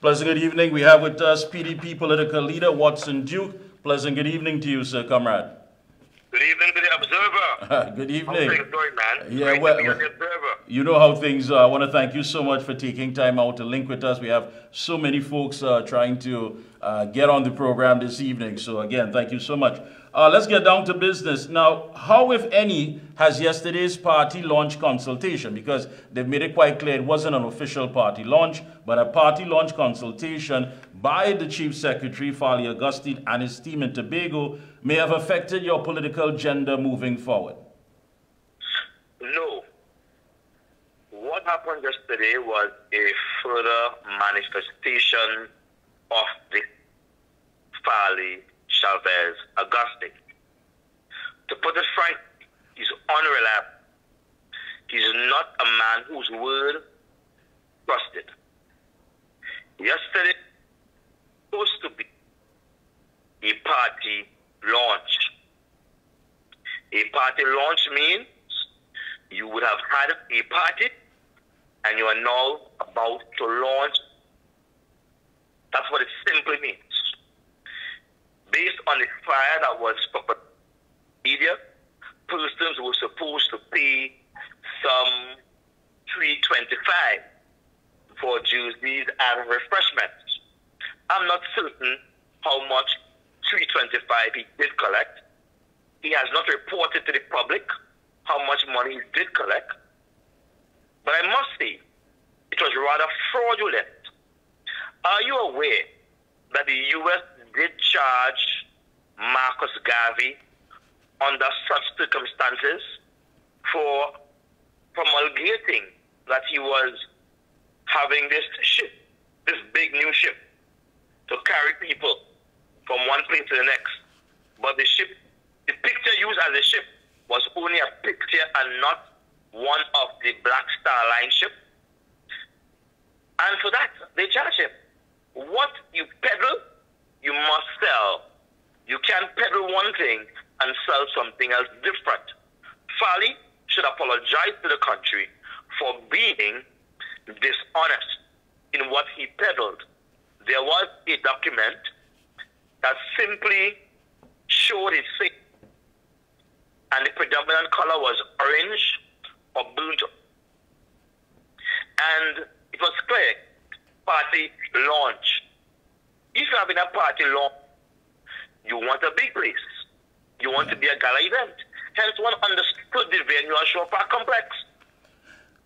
Pleasant good evening. We have with us PDP political leader Watson Duke. Pleasant good evening to you, sir, comrade. Good evening to the Observer. Good evening. How's things going, man? Yeah, great to be on the Observer. You know how things are. I want to thank you so much for taking time out to link with us. We have so many folks trying to get on the program this evening. So again, thank you so much. Let's get down to business. Now, how, if any, has yesterday's party launch consultation? Because they've made it quite clear it wasn't an official party launch, but a party launch consultation by the Chief Secretary, Farley Augustine, and his team in Tobago may have affected your political agenda moving forward? No. What happened yesterday was a further manifestation of the Farley Chavez Augustine. To put it frankly, he's unreliable. He's not a man whose word trusted. Yesterday, supposed to be a party launch. A party launch means you would have had a party and you are now about to launch. That's what it simply means. Based on the fire that was proper media, persons were supposed to pay some $3.25 for juices and refreshments. I'm not certain how much $3.25 he did collect. He has not reported to the public how much money he did collect. But I must say, it was rather fraudulent. Are you aware that the U.S. did charge Marcus Garvey under such circumstances for promulgating that he was having this ship, this big new ship, to carry people from one place to the next? But the ship, the picture used as a ship was only a picture and not one of the Black Star Line ship. And for that, they charge him. What you peddle, you must sell. You can't peddle one thing and sell something else different. Farley should apologize to the country for being dishonest in what he peddled. There was a document that simply showed his face, and the predominant color was orange or blue. And it was clear, party launch. If you're having a party launch, you want a big place. You want to be a gala event. Hence, one understood the venue at Shaw Park Complex.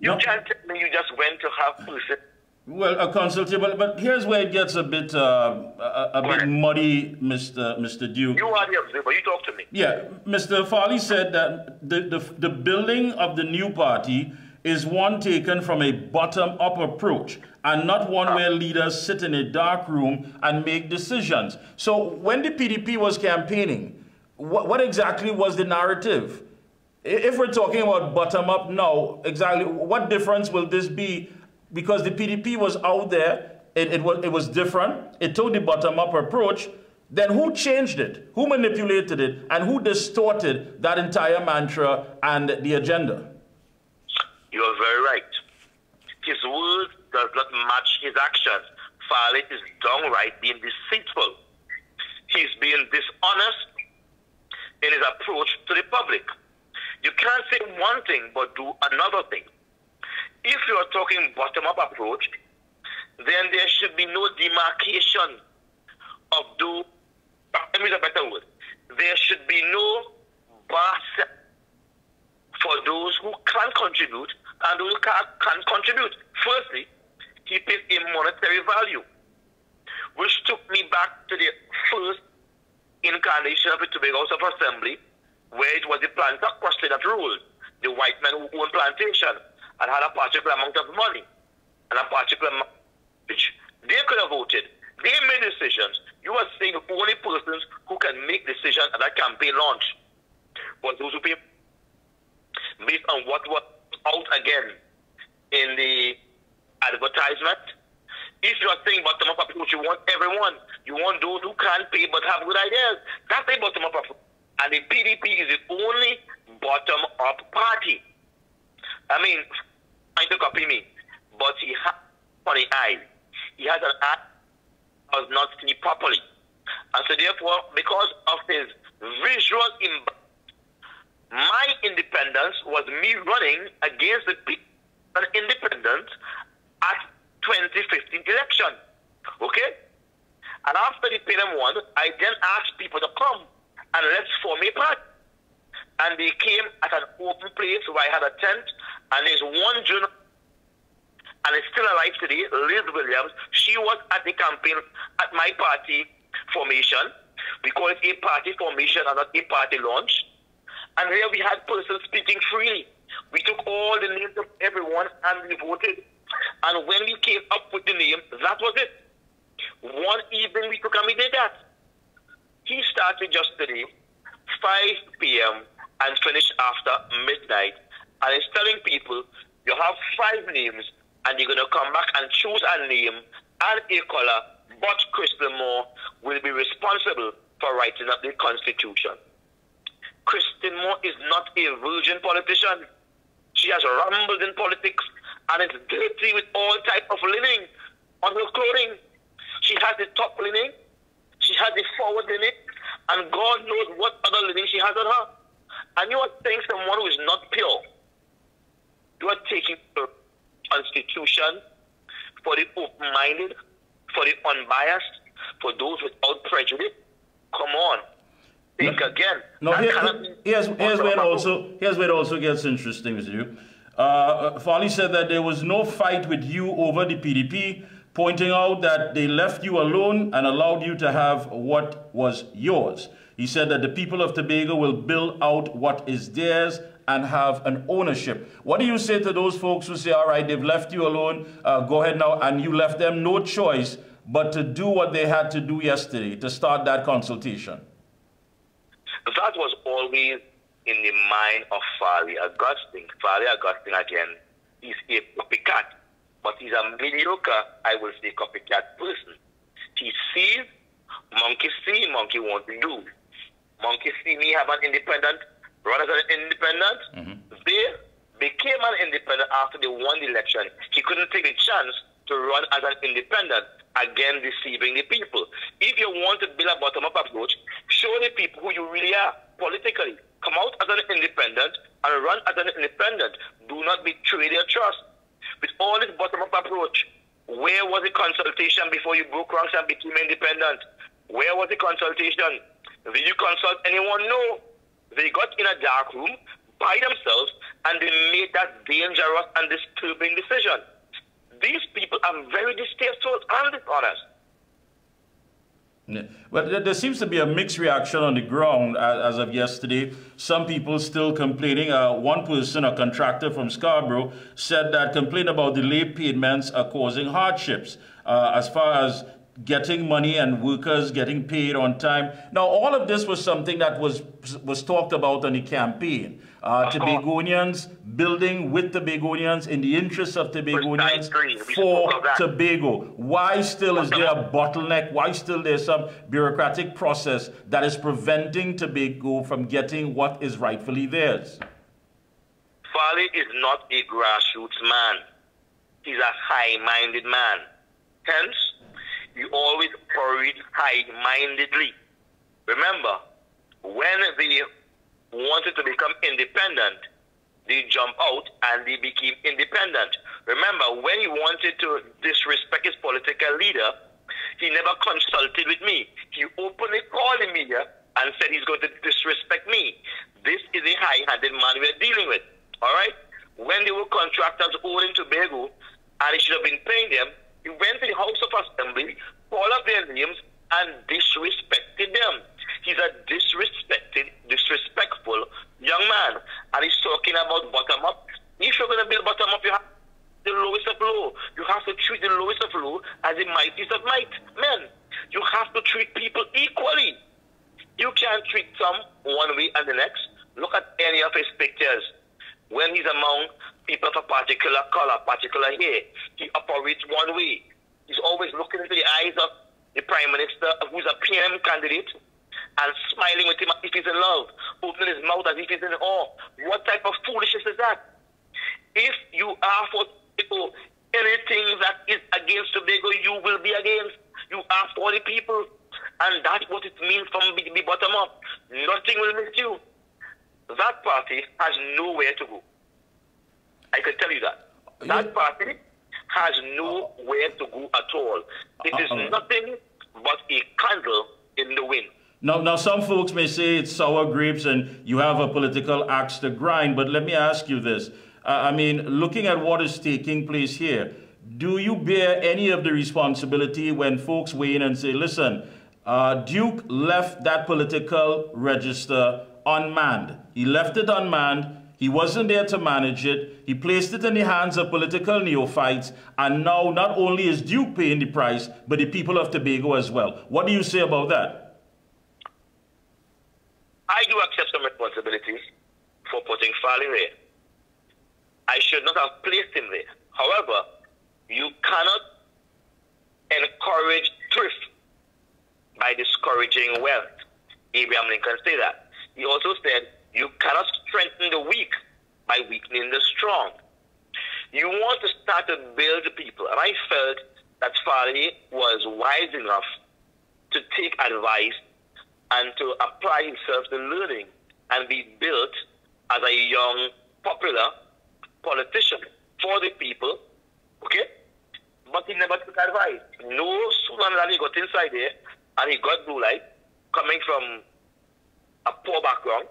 You can't tell me you just went to have person. Well, a consultation, but here's where it gets a bit muddy, Mr. Duke. You are the observer. You talk to me. Yeah, Mr. Farley said that the building of the new party is one taken from a bottom-up approach and not one where leaders sit in a dark room and make decisions. So when the PDP was campaigning, what exactly was the narrative? If we're talking about bottom-up now, exactly what difference will this be? Because the PDP was out there, it was different, it took the bottom-up approach, then who changed it? Who manipulated it? And who distorted that entire mantra and the agenda? You are very right. His word does not match his actions. Farley is downright being deceitful. He's being dishonest in his approach to the public. You can't say one thing but do another thing. If you are talking bottom-up approach, then there should be no demarcation of do. Let me use a better word. There should be no bar set for those who can contribute and who can contribute. Firstly, he pays a monetary value, which took me back to the first incarnation of the Tobago House of Assembly, where it was the planter question that ruled, the white men who owned plantation and had a particular amount of money and a particular amount which they could have voted. They made decisions. You are saying the only persons who can make decisions at a campaign launch was those who pay based on what was out again in the advertisement. If you are saying bottom-up approach, you want everyone. You want those who can't pay but have good ideas. That's a bottom-up approach. And the PDP is the only bottom-up party. I mean, I don't copy me, but he has funny eyes. he has an eye that does not see properly. And so therefore, because of his visual imbalance, my independence was me running against the people of independence at 2015 election. Okay? And after the PNM won, I then asked people to come and let's form a party. And they came at an open place where I had a tent, and there's one journalist, and it's still alive today, Liz Williams. She was at the campaign at my party formation. We call it a party formation and not a party launch. And here we had persons speaking freely. We took all the names of everyone and we voted. And when we came up with the name, that was it. One evening we took and we did that. He started just today, 5 p.m. and finished after midnight. And he's telling people, you have 5 names and you're going to come back and choose a name and a color, but Kristen Moore will be responsible for writing up the Constitution. Kristen Moore is not a virgin politician. She has rumbled in politics and is dirty with all type of linen on her clothing. She has the top linen, she has the forward linen, and God knows what other linen she has on her. And you are saying someone who is not pure. You are taking the Constitution for the open-minded, for the unbiased, for those without prejudice. Come on. Think no, again. No, here's where it also gets interesting, Mr. Duke. Farley said that there was no fight with you over the PDP, pointing out that they left you alone and allowed you to have what was yours. He said that the people of Tobago will build out what is theirs and have an ownership. What do you say to those folks who say, all right, they've left you alone, go ahead now, and you left them no choice but to do what they had to do yesterday, to start that consultation? That was always in the mind of Farley Augustine. Farley Augustine, again, is a copycat, but he's a mediocre, I will say, copycat person. He sees, monkey see, monkey want to do. Monkey see me have an independent, run as an independent. They became an independent after they won the election. He couldn't take a chance to run as an independent, again deceiving the people. If you want to build a bottom-up approach, show the people who you really are politically. Come out as an independent and run as an independent. Do not betray their trust. With all this bottom-up approach, where was the consultation before you broke ranks and became independent? Where was the consultation? Did you consult anyone? No. They got in a dark room by themselves and they made that dangerous and disturbing decision. These people are very distasteful and dishonest. Yeah. Well, there seems to be a mixed reaction on the ground as of yesterday. Some people still complaining. One person, a contractor from Scarborough, said that complaint about delayed payments are causing hardships as far as getting money and workers getting paid on time. Now, all of this was something that was talked about on the campaign. Tobagonians building with Tobagonians in the interests of Tobagonians for Tobago. Why still is there a bottleneck? Why still there's some bureaucratic process that is preventing Tobago from getting what is rightfully theirs? Farley is not a grassroots man. He's a high-minded man. Hence, you always operate high-mindedly. Remember, when the wanted to become independent, they jumped out and they became independent. Remember, when he wanted to disrespect his political leader, he never consulted with me. He openly called the media and said he's going to disrespect me. This is a high-handed man we're dealing with, all right? When there were contractors over in Tobago and he should have been paying them, he went to the House of Assembly, called up their names, and disrespected them. He's a disrespectful young man. And he's talking about bottom-up. If you're going to build bottom-up, you have the lowest of low. You have to treat the lowest of low as the mightiest of might. Men, you have to treat people equally. You can't treat some one way and the next. Look at any of his pictures. When he's among people of a particular color, particular hair, he operates one way. He's always looking into the eyes of the Prime Minister, who's a PNM candidate, and smiling with him as if he's in love, opening his mouth as if he's in awe. What type of foolishness is that? If you are for Anything that is against Tobago, you will be against. You are for the people. And that's what it means from the bottom up. Nothing will miss you. That party has nowhere to go. I can tell you that. That party has nowhere to go at all. It is nothing but a candle in the wind. Now, some folks may say it's sour grapes and you have a political axe to grind, but let me ask you this. I mean, looking at what is taking place here, do you bear any of the responsibility when folks weigh in and say, listen, Duke left that political register unmanned. He left it unmanned. He wasn't there to manage it. He placed it in the hands of political neophytes. And now not only is Duke paying the price, but the people of Tobago as well. What do you say about that? I do accept some responsibility for putting Farley there. I should not have placed him there. However, you cannot encourage thrift by discouraging wealth. Abraham Lincoln said that. He also said, you cannot strengthen the weak by weakening the strong. You want to start to build the people. And I felt that Farley was wise enough to take advice and to apply himself to learning and be built as a young, popular politician for the people, okay? But he never took advice. No sooner than he got inside there, and he got blue light, coming from a poor background,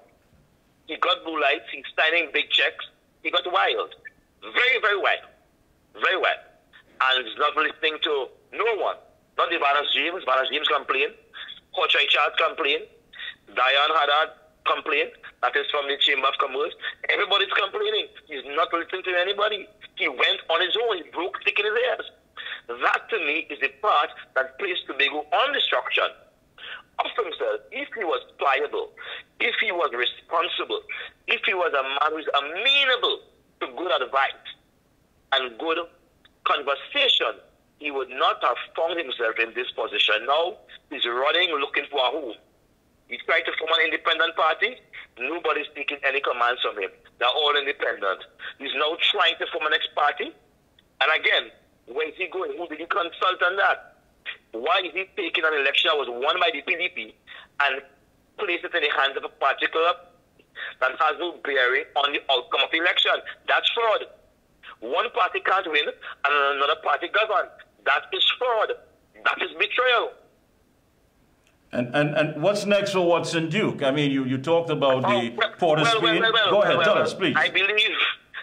he got blue lights, he's signing big checks, he got wild. Very, very wild. Very wild. And he's not listening to no one. Not the Varus James. Varus James complained. Hochai Chad complained. Diane Haddad complained. That is from the Chamber of Commerce. Everybody's complaining. He's not listening to anybody. He went on his own. He broke thick in his ears. That, to me, is the part that placed Tobago on destruction of himself. If he was pliable, if he was responsible, if he was a man who is amenable to good advice and good conversation, he would not have found himself in this position. Now, he's running, looking for a home. He tried to form an independent party. Nobody's taking any commands from him. They're all independent. He's now trying to form an next party. And again, where is he going? Who did he consult on that? Why is he taking an election that was won by the PDP and place it in the hands of a particular that has no bearing on the outcome of the election? That's fraud. One party can't win and another party govern. That is fraud. That is betrayal. And what's next for Watson Duke? I mean, you talked about the Port of Spain. Go ahead, tell us, please. I believe,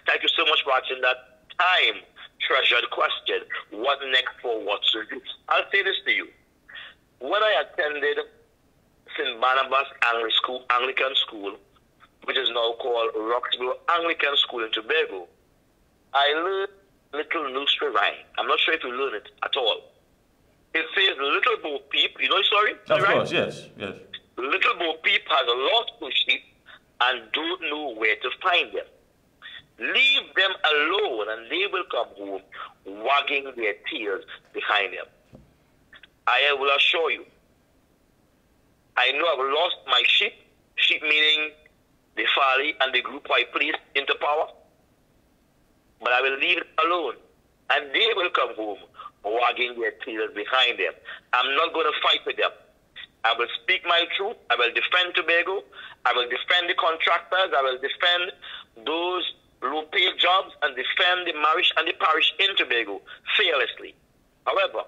thank you so much for watching that time treasured question, what next for Watson Duke? I'll say this to you. When I attended St. Barnabas Anglican School, which is now called Roxborough Anglican School in Tobago, I learned little nursery rhyme. I'm not sure if you learn it at all. It says, Little Bo Peep, you know the story? Of course, yes, yes. Little Bo Peep has lost two sheep and don't know where to find them. Leave them alone and they will come home, wagging their tails behind them. I will assure you, I know I've lost my sheep, sheep meaning the Farley and the group I placed into power, but I will leave them alone and they will come home, wagging their tails behind them. I'm not going to fight with them. I will speak my truth. I will defend Tobago. I will defend the contractors. I will defend those low-paid jobs and defend the marriage and the parish in Tobago fearlessly. However,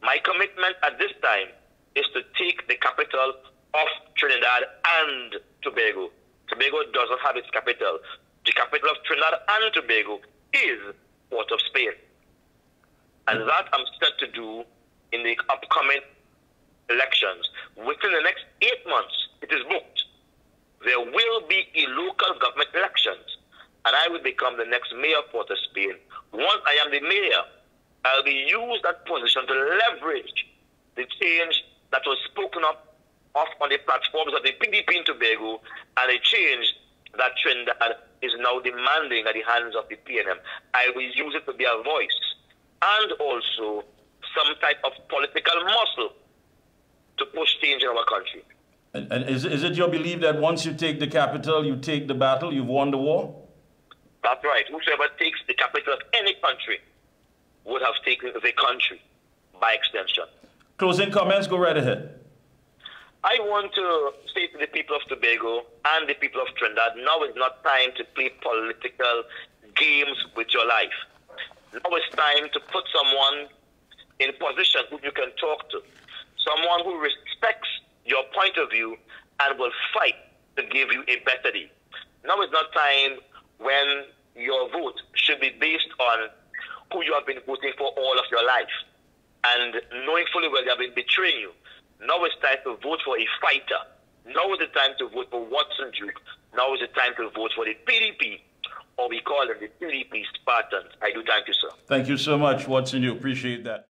my commitment at this time is to take the capital of Trinidad and Tobago. Tobago doesn't have its capital. The capital of Trinidad and Tobago is Port of Spain. And that I'm set to do in the upcoming elections. Within the next 8 months, it is booked. There will be a local government elections, and I will become the next mayor of Port of Spain. Once I am the mayor, I will use that position to leverage the change that was spoken up of on the platforms of the PDP in Tobago and the change that Trinidad is now demanding at the hands of the PNM. I will use it to be a voice and also some type of political muscle to push change in our country. And is it your belief that once you take the capital, you take the battle, you've won the war? That's right. Whosoever takes the capital of any country would have taken the country by extension. Closing comments, go right ahead. I want to say to the people of Tobago and the people of Trinidad, now is not time to play political games with your life. Now it's time to put someone in position who you can talk to, someone who respects your point of view and will fight to give you a better deal. Now is not time when your vote should be based on who you have been voting for all of your life, and knowing fully well they have been betraying you. Now it's time to vote for a fighter. Now is the time to vote for Watson Duke. Now is the time to vote for the PDP, or we call them the PDP Spartans. I do thank you, sir. Thank you so much, Watson. You appreciate that.